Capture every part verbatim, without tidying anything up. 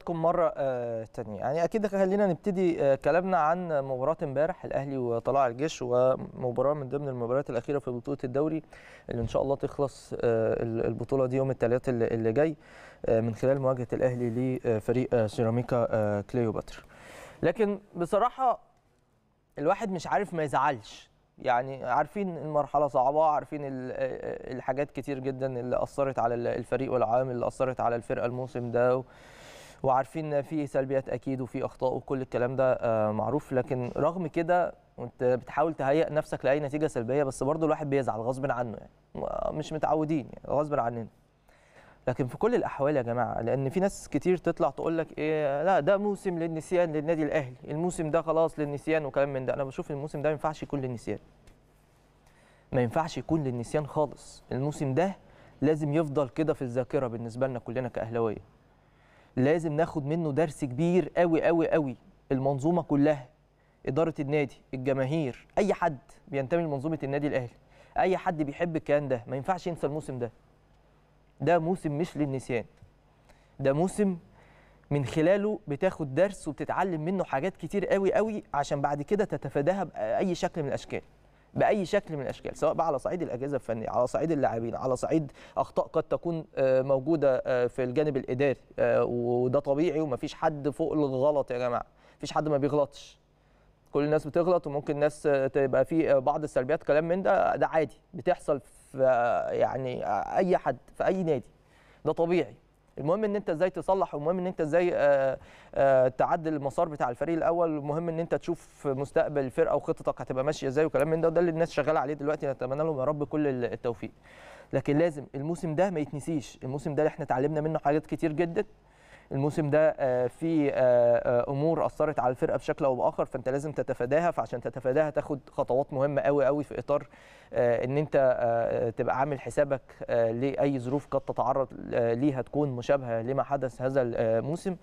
شكرا مرة تانية. يعني أكيد خلينا نبتدي كلامنا عن مباراة امبارح الأهلي وطلائع الجيش، ومباراة من ضمن المباريات الأخيرة في بطولة الدوري اللي إن شاء الله تخلص البطولة دي يوم الثلاثاء اللي جاي من خلال مواجهة الأهلي لفريق سيراميكا كليوباتر. لكن بصراحة الواحد مش عارف ما يزعلش، يعني عارفين المرحلة صعبة، عارفين الحاجات كتير جدا اللي أثرت على الفريق والعوامل اللي أثرت على الفرقة الموسم ده، وعارفين في سلبيات اكيد وفي اخطاء وكل الكلام ده معروف. لكن رغم كده وانت بتحاول تهيئ نفسك لاي نتيجه سلبيه، بس برضه الواحد بيزعل غصب عنه، يعني مش متعودين، يعني غصب عننا. لكن في كل الاحوال يا جماعه، لان في ناس كتير تطلع تقول لك ايه، لا ده موسم للنسيان للنادي الاهلي، الموسم ده خلاص للنسيان وكلام من ده. انا بشوف الموسم ده ما ينفعش يكون للنسيان، ما ينفعش يكون للنسيان خالص. الموسم ده لازم يفضل كده في الذاكره بالنسبه لنا كلنا كاهلاويه، لازم ناخد منه درس كبير قوي قوي قوي. المنظومه كلها، اداره النادي، الجماهير، اي حد بينتمي لمنظومه النادي الاهلي، اي حد بيحب الكيان ده، ما ينفعش ينسى الموسم ده. ده موسم مش للنسيان، ده موسم من خلاله بتاخد درس وبتتعلم منه حاجات كتير قوي قوي، عشان بعد كده تتفاداها باي شكل من الاشكال، باي شكل من الاشكال، سواء بقى على صعيد الاجهزه الفنيه، على صعيد اللاعبين، على صعيد اخطاء قد تكون موجوده في الجانب الاداري، وده طبيعي ومفيش حد فوق الغلط يا جماعه، مفيش حد ما بيغلطش، كل الناس بتغلط، وممكن ناس تبقى في بعض السلبيات كلام من ده، ده عادي بتحصل في يعني اي حد في اي نادي، ده طبيعي. المهم ان انت ازاي تصلح، ومهم ان انت ازاي تعدل المسار بتاع الفريق الاول، المهم ان انت تشوف مستقبل الفرقه وخطتك هتبقى ماشيه ازاي وكلام من ده، وده اللي الناس شغاله عليه دلوقتي، نتمنى لهم يا رب كل التوفيق. لكن لازم الموسم ده ما يتنسيش، الموسم ده اللي احنا اتعلمنا منه حاجات كتير جدا، الموسم ده في امور اثرت على الفرقه بشكل او باخر، فانت لازم تتفاداها، فعشان تتفاداها تاخد خطوات مهمه قوي قوي في اطار ان انت تبقى عامل حسابك لاي ظروف قد تتعرض ليها تكون مشابهه لما حدث هذا الموسم.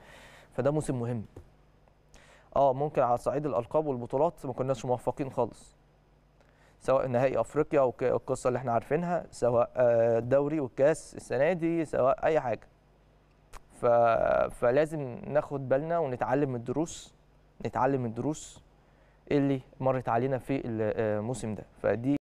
فده موسم مهم. اه ممكن على صعيد الالقاب والبطولات ما كناش موفقين خالص، سواء نهائي افريقيا والقصه اللي احنا عارفينها، سواء الدوري والكاس السنه دي، سواء اي حاجه. فلازم ناخد بالنا ونتعلم الدروس، نتعلم الدروس اللي مرت علينا في الموسم ده. فدي